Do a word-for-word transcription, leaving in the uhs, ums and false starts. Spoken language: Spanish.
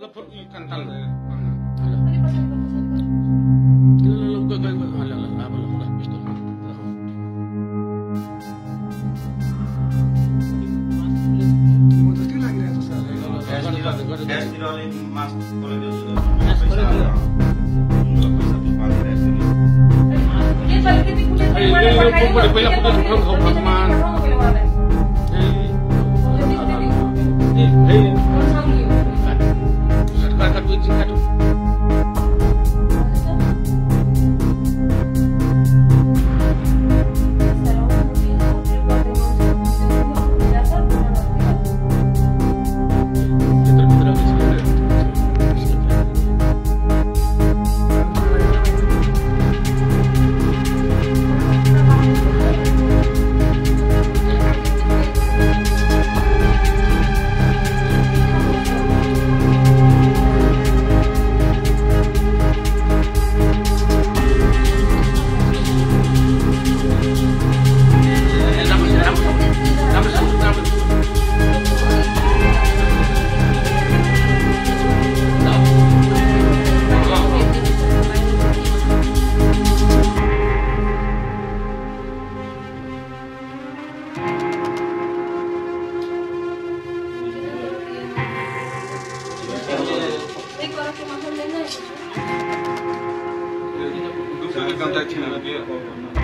lo cantando. Gracias.